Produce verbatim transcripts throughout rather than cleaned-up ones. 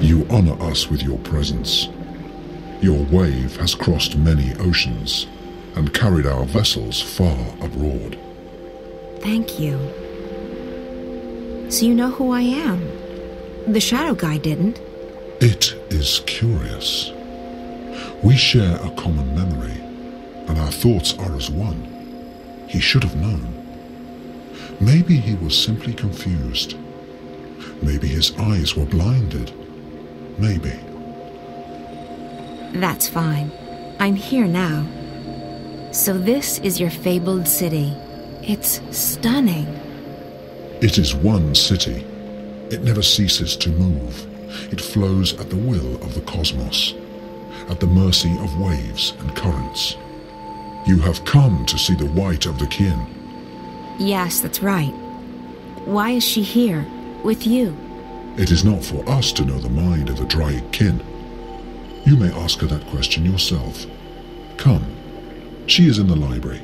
You honor us with your presence. Your wave has crossed many oceans and carried our vessels far abroad. Thank you. So you know who I am. The Shadow Guide didn't. It is curious. We share a common memory, and our thoughts are as one. He should have known. Maybe he was simply confused. Maybe his eyes were blinded. Maybe. That's fine. I'm here now. So this is your fabled city. It's stunning. It is one city. It never ceases to move. It flows at the will of the cosmos, at the mercy of waves and currents. You have come to see the White of the Kin. Yes, that's right. Why is she here, with you? It is not for us to know the mind of the Dryad Kin. You may ask her that question yourself. Come. She is in the library.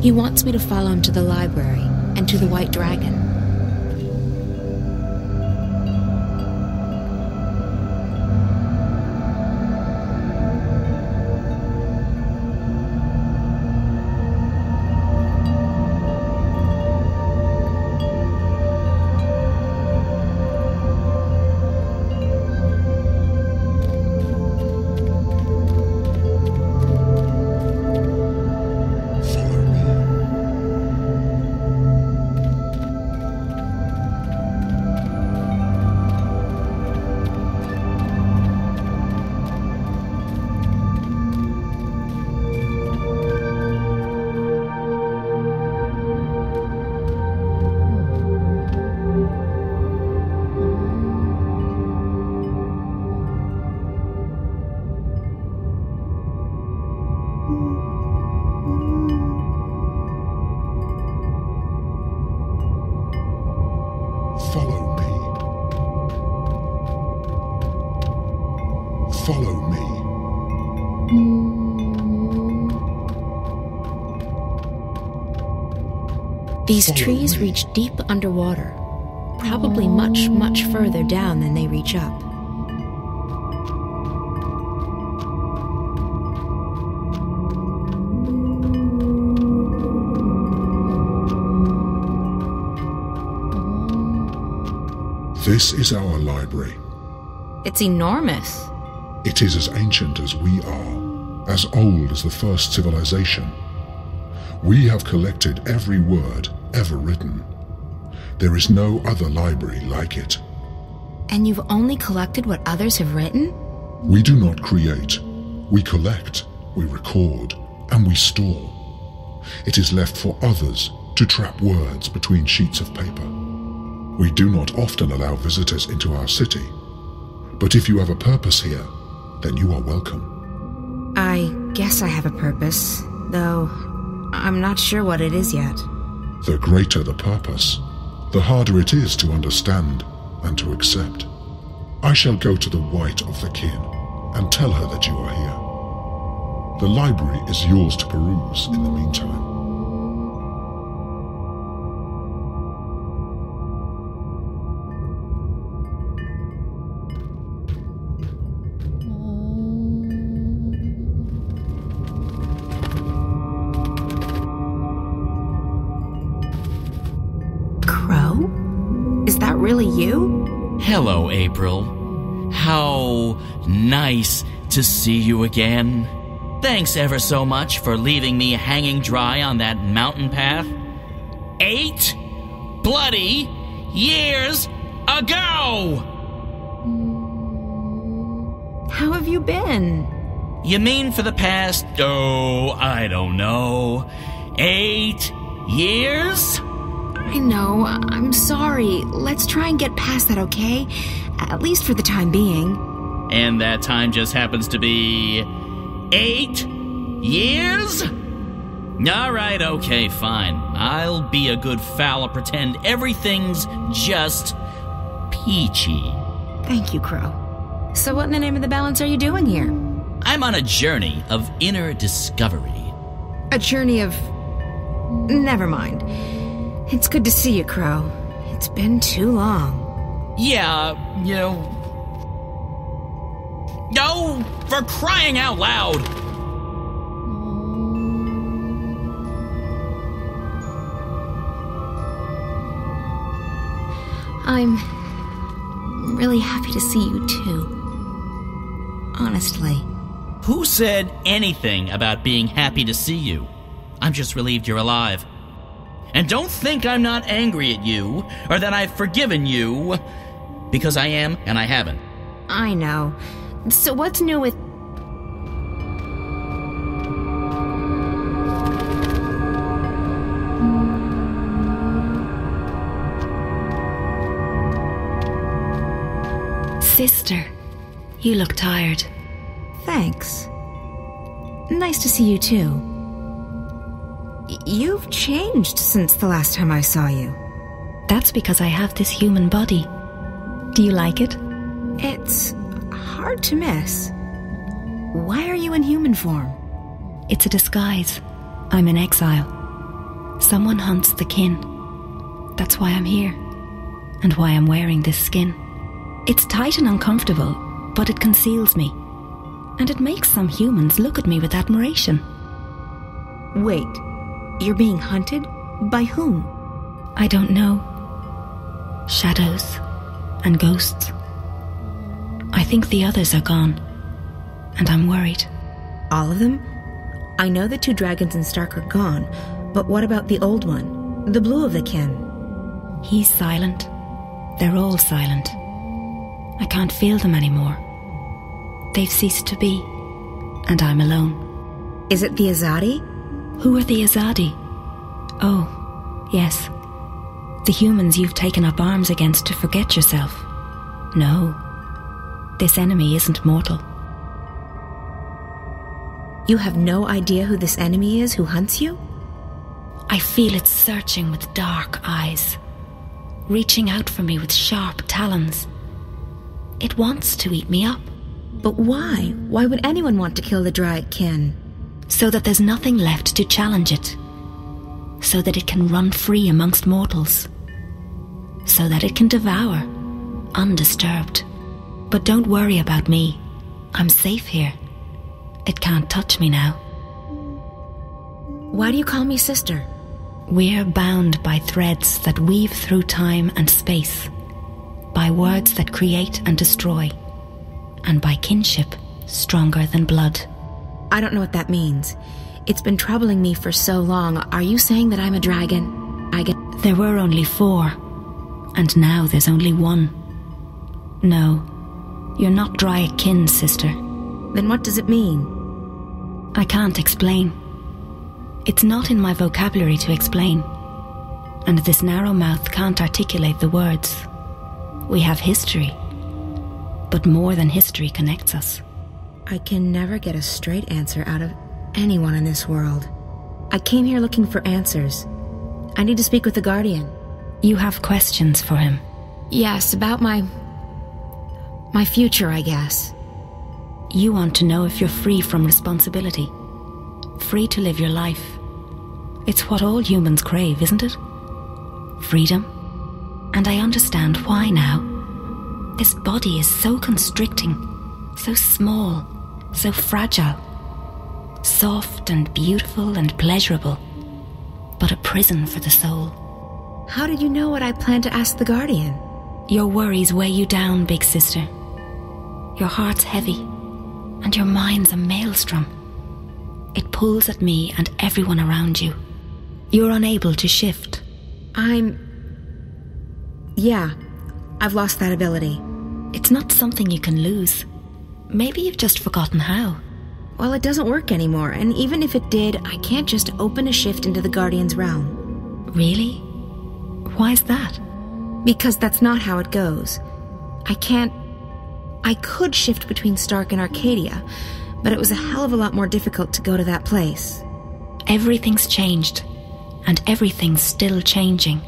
He wants me to follow him to the library and to the White Dragon. These trees reach deep underwater, probably much, much further down than they reach up. This is our library. It's enormous. It is as ancient as we are, as old as the first civilization. We have collected every word ever written. There is no other library like it. And you've only collected what others have written? We do not create. We collect, we record, and we store. It is left for others to trap words between sheets of paper. We do not often allow visitors into our city. But if you have a purpose here, then you are welcome. I guess I have a purpose, though I'm not sure what it is yet. The greater the purpose, the harder it is to understand and to accept. I shall go to the White of the Kin and tell her that you are here. The library is yours to peruse in the meantime. Is that really you? Hello, April. How nice to see you again. Thanks ever so much for leaving me hanging dry on that mountain path. Eight bloody years ago! How have you been? You mean for the past, oh, I don't know, eight years? I know, I'm sorry. Let's try and get past that, okay? At least for the time being. And that time just happens to be... eight years? All right, okay, fine. I'll be a good fella, pretend everything's just peachy. Thank you, Crow. So what in the name of the balance are you doing here? I'm on a journey of inner discovery. A journey of... never mind. It's good to see you, Crow. It's been too long. Yeah, you know... No, for crying out loud! I'm... really happy to see you, too. Honestly. Who said anything about being happy to see you? I'm just relieved you're alive. And don't think I'm not angry at you, or that I've forgiven you, because I am, and I haven't. I know. So what's new with... Sister, you look tired. Thanks. Nice to see you too. You've changed since the last time I saw you. That's because I have this human body. Do you like it? It's hard to miss. Why are you in human form? It's a disguise. I'm in exile. Someone hunts the kin. That's why I'm here. And why I'm wearing this skin. It's tight and uncomfortable, but it conceals me. And it makes some humans look at me with admiration. Wait. You're being hunted? By whom? I don't know. Shadows and ghosts. I think the others are gone, and I'm worried. All of them? I know the two dragons in Stark are gone, but what about the old one? The blue of the kin? He's silent. They're all silent. I can't feel them anymore. They've ceased to be, and I'm alone. Is it the Azadi? Who are the Azadi? Oh, yes. The humans you've taken up arms against to forget yourself. No, this enemy isn't mortal. You have no idea who this enemy is who hunts you? I feel it searching with dark eyes, reaching out for me with sharp talons. It wants to eat me up. But why? Why would anyone want to kill the Dryad kin? So that there's nothing left to challenge it. So that it can run free amongst mortals. So that it can devour, undisturbed. But don't worry about me. I'm safe here. It can't touch me now. Why do you call me sister? We're bound by threads that weave through time and space. By words that create and destroy. And by kinship stronger than blood. I don't know what that means. It's been troubling me for so long. Are you saying that I'm a dragon? I get... There were only four. And now there's only one. No. You're not Dryad kin, sister. Then what does it mean? I can't explain. It's not in my vocabulary to explain. And this narrow mouth can't articulate the words. We have history. But more than history connects us. I can never get a straight answer out of anyone in this world. I came here looking for answers. I need to speak with the Guardian. You have questions for him? Yes, about my... my future, I guess. You want to know if you're free from responsibility. Free to live your life. It's what all humans crave, isn't it? Freedom. And I understand why now. This body is so constricting, so small, so fragile. Soft and beautiful and pleasurable, but a prison for the soul. How did you know what I planned to ask the Guardian? Your worries weigh you down, big sister. Your heart's heavy, and your mind's a maelstrom. It pulls at me and everyone around you. You're unable to shift. I'm... Yeah, I've lost that ability. It's not something you can lose. Maybe you've just forgotten how. Well, it doesn't work anymore, and even if it did, I can't just open a shift into the Guardian's realm. Really? Why's that? Because that's not how it goes. I can't... I could shift between Stark and Arcadia, but it was a hell of a lot more difficult to go to that place. Everything's changed, and everything's still changing.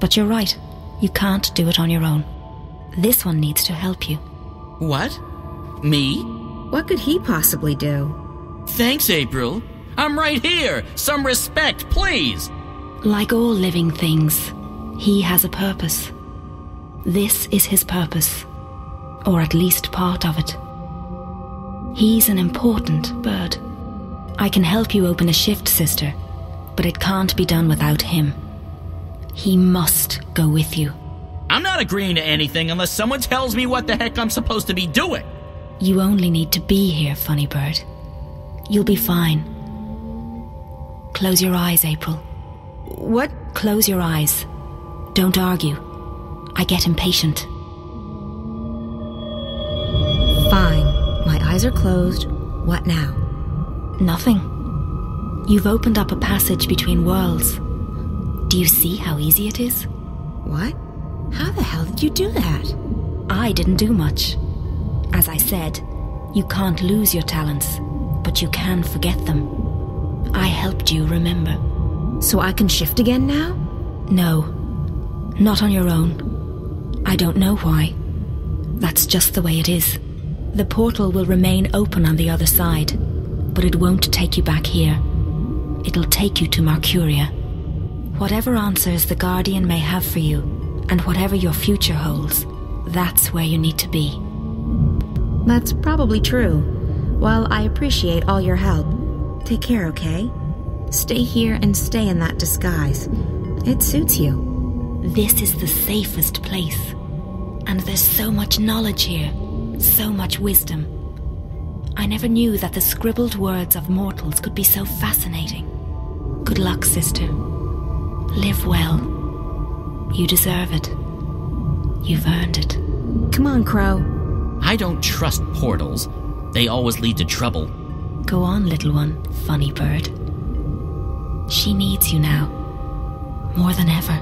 But you're right, you can't do it on your own. This one needs to help you. What? Me? What could he possibly do? Thanks, April. I'm right here. Some respect, please. Like all living things, he has a purpose. This is his purpose, or at least part of it. He's an important bird. I can help you open a shift, sister, but it can't be done without him. He must go with you. I'm not agreeing to anything unless someone tells me what the heck I'm supposed to be doing. You only need to be here, funny bird. You'll be fine. Close your eyes, April. What? Close your eyes. Don't argue. I get impatient. Fine. My eyes are closed. What now? Nothing. You've opened up a passage between worlds. Do you see how easy it is? What? How the hell did you do that? I didn't do much. As I said, you can't lose your talents, but you can forget them. I helped you remember. So I can shift again now? No. Not on your own. I don't know why. That's just the way it is. The portal will remain open on the other side, but it won't take you back here. It'll take you to Mercuria. Whatever answers the Guardian may have for you, and whatever your future holds, that's where you need to be. That's probably true. Well, I appreciate all your help. Take care, okay? Stay here and stay in that disguise. It suits you. This is the safest place. And there's so much knowledge here. So much wisdom. I never knew that the scribbled words of mortals could be so fascinating. Good luck, sister. Live well. You deserve it. You've earned it. Come on, Crow. I don't trust portals. They always lead to trouble. Go on, little one, funny bird. She needs you now. More than ever.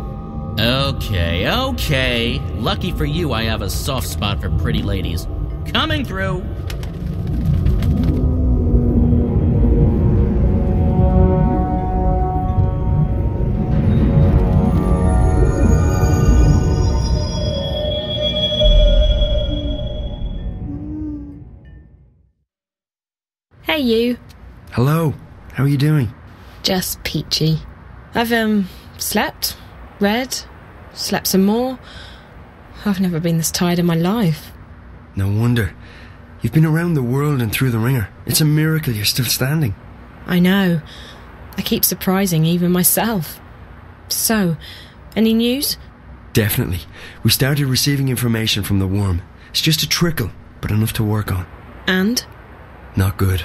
Okay, okay. Lucky for you, I have a soft spot for pretty ladies. Coming through! Hey, you. Hello. How are you doing? Just peachy. I've, um, slept, read, slept some more. I've never been this tired in my life. No wonder. You've been around the world and through the ringer. It's a miracle you're still standing. I know. I keep surprising even myself. So, any news? Definitely. We started receiving information from the worm. It's just a trickle, but enough to work on. And? Not good.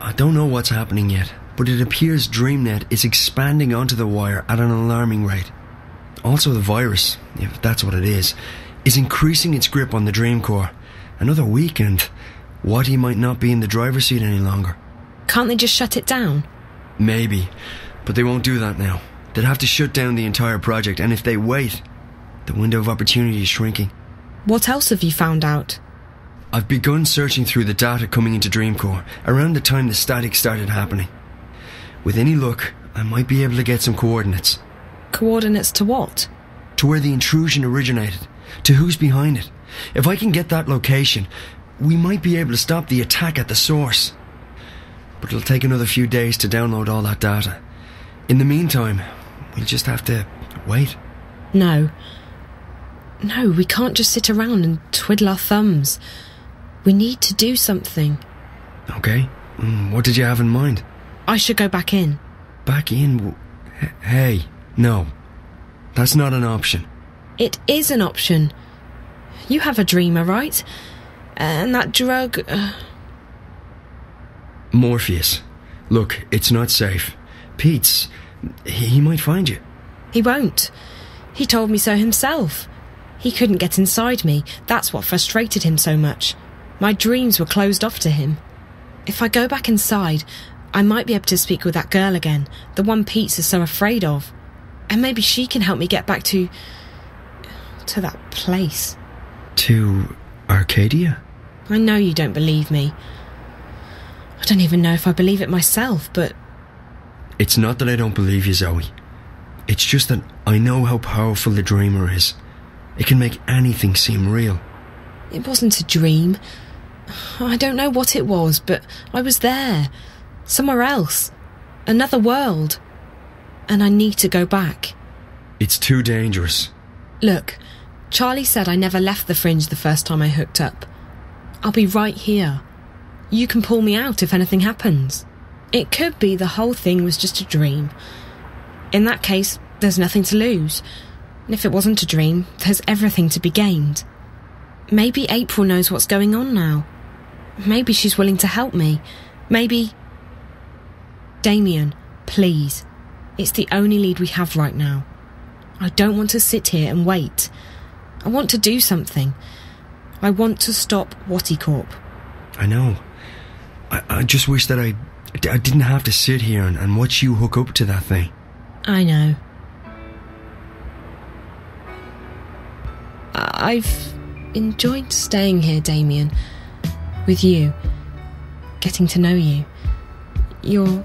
I don't know what's happening yet, but it appears DreamNet is expanding onto the wire at an alarming rate. Also the virus, if that's what it is, is increasing its grip on the Dreamcore. Another week and Watty might not be in the driver's seat any longer. Can't they just shut it down? Maybe, but they won't do that now. They'd have to shut down the entire project, and if they wait, the window of opportunity is shrinking. What else have you found out? I've begun searching through the data coming into Dreamcore around the time the static started happening. With any luck, I might be able to get some coordinates. Coordinates to what? To where the intrusion originated, to who's behind it. If I can get that location, we might be able to stop the attack at the source. But it'll take another few days to download all that data. In the meantime, we'll just have to wait. No. No, we can't just sit around and twiddle our thumbs. We need to do something. Okay. What did you have in mind? I should go back in. Back in? Hey, no. That's not an option. It is an option. You have a dreamer, right? And that drug... Uh... Morpheus. Look, it's not safe. Pete's... He might find you. He won't. He told me so himself. He couldn't get inside me. That's what frustrated him so much. My dreams were closed off to him. If I go back inside, I might be able to speak with that girl again, the one Pete's is so afraid of. And maybe she can help me get back to... to that place. To Arcadia? I know you don't believe me. I don't even know if I believe it myself, but... It's not that I don't believe you, Zoe. It's just that I know how powerful the dreamer is. It can make anything seem real. It wasn't a dream. I don't know what it was, but I was there. Somewhere else. Another world. And I need to go back. It's too dangerous. Look, Charlie said I never left the fringe the first time I hooked up. I'll be right here. You can pull me out if anything happens. It could be the whole thing was just a dream. In that case, there's nothing to lose. And if it wasn't a dream, there's everything to be gained. Maybe April knows what's going on now. Maybe she's willing to help me. Maybe... Damien, please. It's the only lead we have right now. I don't want to sit here and wait. I want to do something. I want to stop Wattycorp. I know. I, I just wish that I... I didn't have to sit here and, and watch you hook up to that thing. I know. I've enjoyed staying here, Damien. With you. Getting to know you. You're...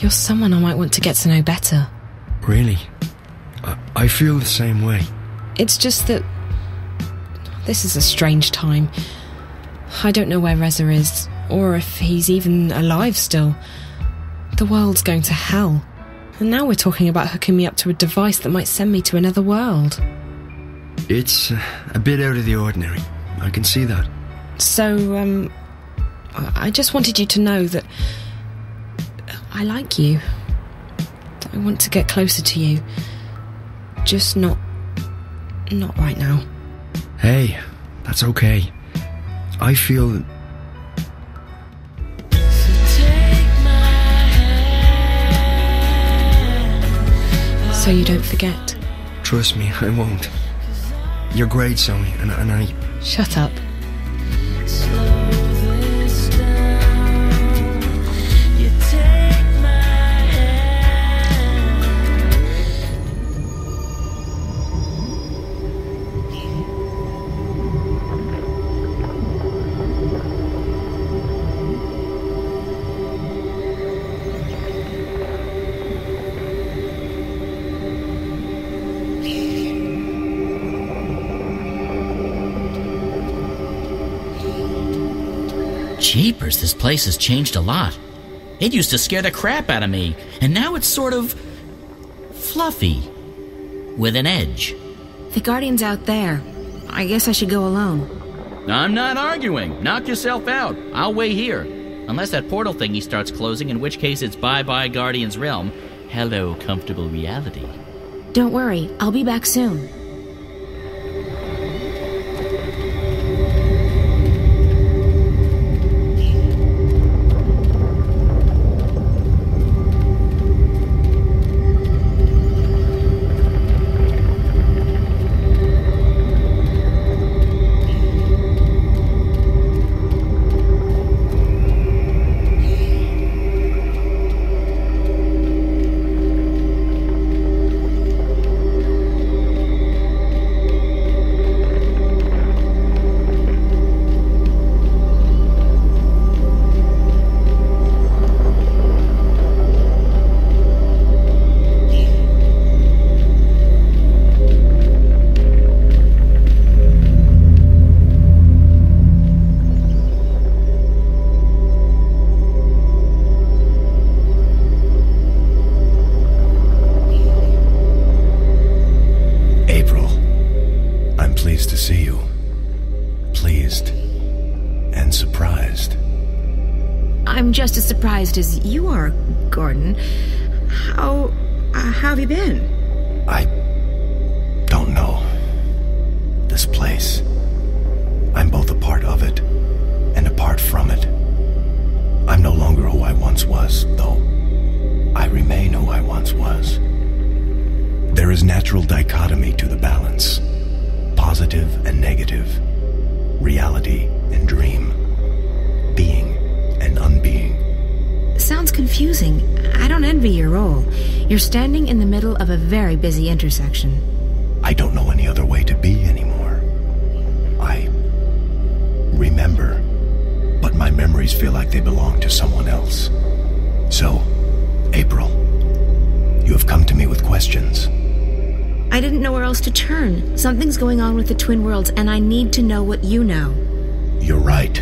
you're someone I might want to get to know better. Really? I, I feel the same way. It's just that... this is a strange time. I don't know where Reza is, or if he's even alive still. The world's going to hell. And now we're talking about hooking me up to a device that might send me to another world. It's a bit out of the ordinary. I can see that. So, um... I just wanted you to know that... I like you. I want to get closer to you. Just not... not right now. Hey, that's okay. I feel... So you don't forget. Trust me, I won't. You're great, Zoe, and, and I... Shut up. Jeepers, this place has changed a lot. It used to scare the crap out of me, and now it's sort of... fluffy. With an edge. The Guardian's out there. I guess I should go alone. I'm not arguing. Knock yourself out. I'll wait here. Unless that portal thingy starts closing, in which case it's bye-bye Guardian's realm. Hello, comfortable reality. Don't worry. I'll be back soon. Just as surprised as you are, Gordon. How... Uh, how have you been? I... natural dichotomy to the balance, positive and negative, reality and dream, being and unbeing. Sounds confusing. I don't envy your role. You're standing in the middle of a very busy intersection. I don't know any other way to be anymore. I remember, but my memories feel like they belong to someone else. So, April, you have come to me with questions. I didn't know where else to turn. Something's going on with the Twin Worlds, and I need to know what you know. You're right.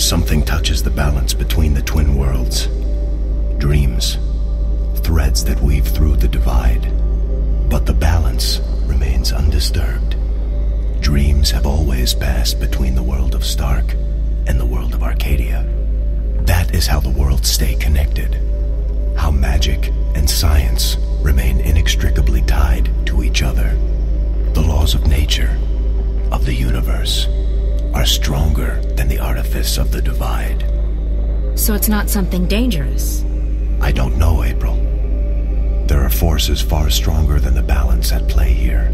Something touches the balance between the Twin Worlds. Dreams. Threads that weave through the divide. But the balance remains undisturbed. Dreams have always passed between the world of Stark and the world of Arcadia. That is how the worlds stay connected. How magic and science remain inextricably tied to each other. The laws of nature, of the universe, are stronger than the artifice of the divide. So it's not something dangerous? I don't know, April. There are forces far stronger than the balance at play here.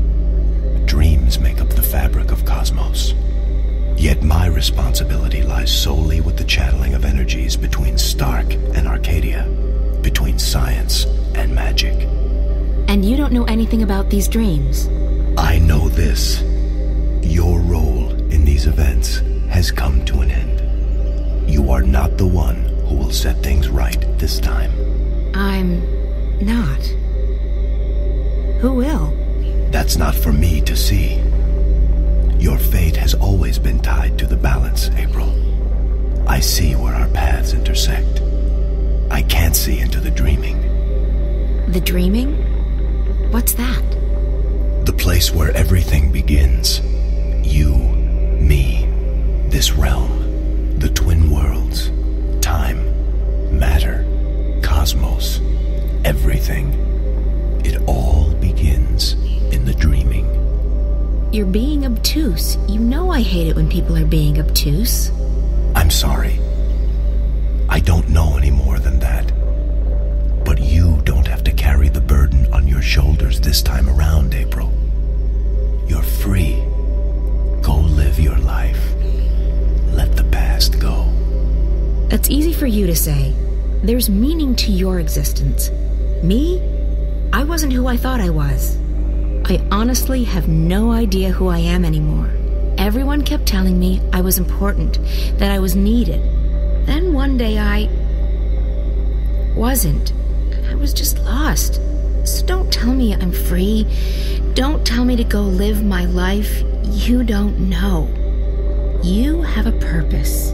Dreams make up the fabric of cosmos. Yet my responsibility lies solely with the channeling of energies between Stark and Arcadia, between science and magic. And you don't know anything about these dreams? I know this. Your role in these events has come to an end. You are not the one who will set things right this time. I'm not. Who will? That's not for me to see. Your fate has always been tied to the balance, April. I see where our paths intersect. I can't see into the dreaming. The dreaming? What's that? The place where everything begins. You, me, this realm, the Twin Worlds, time, matter, cosmos, everything. It all begins in the dreaming. You're being obtuse. You know I hate it when people are being obtuse. I'm sorry. I don't know any more than that. But you don't have to carry the burden on your shoulders this time around, April. You're free. Go live your life. Let the past go. That's easy for you to say. There's meaning to your existence. Me? I wasn't who I thought I was. I honestly have no idea who I am anymore. Everyone kept telling me I was important, that I was needed. Then one day I... wasn't. I was just lost. So don't tell me I'm free. Don't tell me to go live my life. You don't know. You have a purpose.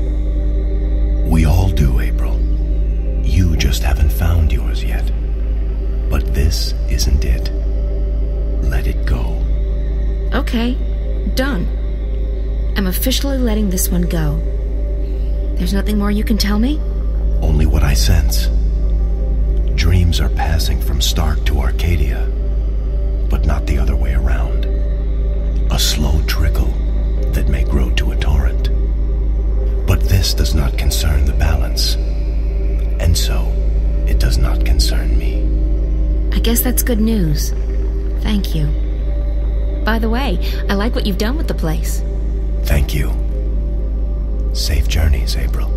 We all do, April. You just haven't found yours yet. But this isn't it. Let it go. Okay, done. I'm officially letting this one go. There's nothing more you can tell me? Only what I sense. Dreams are passing from Stark to Arcadia, but not the other way around. A slow trickle that may grow to a torrent. But this does not concern the balance, and so it does not concern me. I guess that's good news. Thank you. By the way, I like what you've done with the place. Thank you. Safe journeys, April.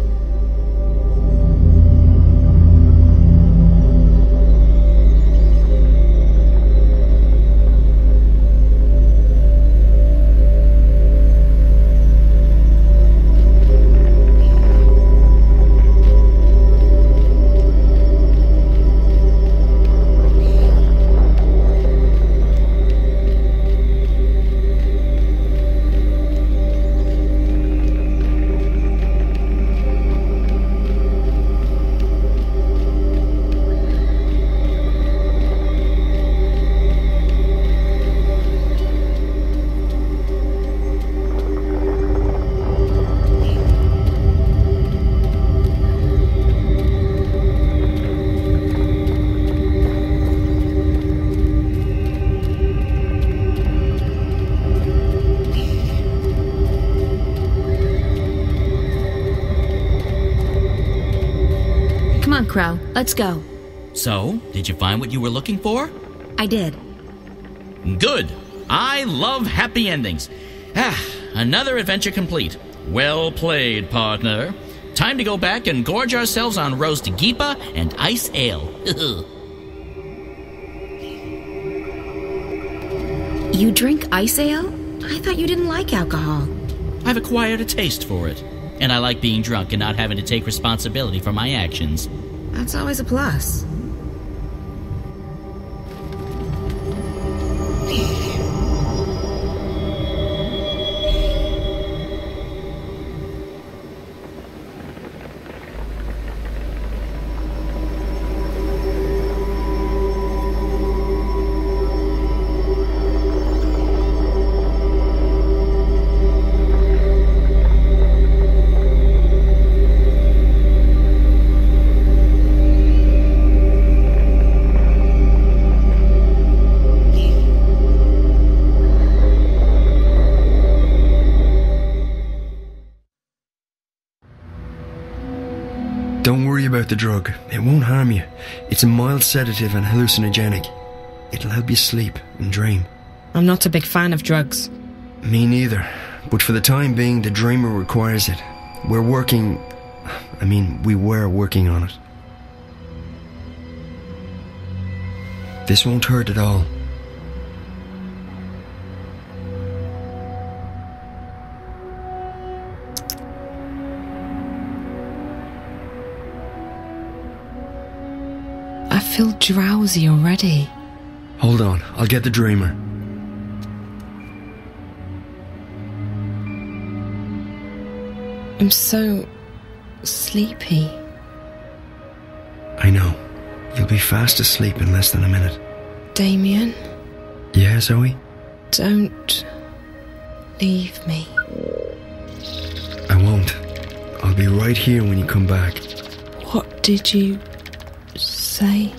Crow, let's go. So, did you find what you were looking for? I did. Good. I love happy endings. Ah, another adventure complete. Well played, partner. Time to go back and gorge ourselves on roast geepa and ice ale. You drink ice ale? I thought you didn't like alcohol. I've acquired a taste for it. And I like being drunk and not having to take responsibility for my actions. That's always a plus. Don't worry about the drug. It won't harm you. It's a mild sedative and hallucinogenic. It'll help you sleep and dream. I'm not a big fan of drugs. Me neither. But for the time being, the dreamer requires it. We're working... I mean, we were working on it. This won't hurt at all. I feel drowsy already. Hold on, I'll get the dreamer. I'm so... sleepy. I know. You'll be fast asleep in less than a minute. Damien? Yeah, Zoe? Don't... leave me. I won't. I'll be right here when you come back. What did you... say?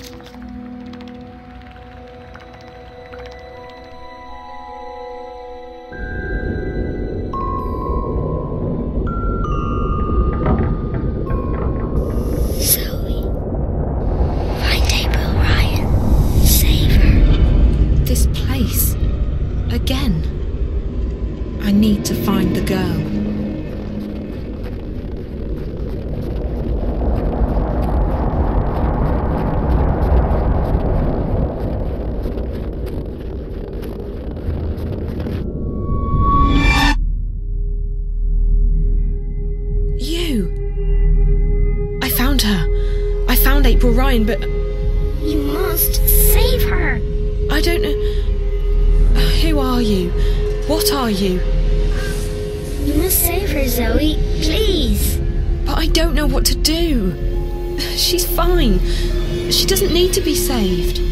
But you must save her. I don't know. Who are you? What are you? You must save her, Zoe, please. But I don't know what to do. She's fine. She doesn't need to be saved.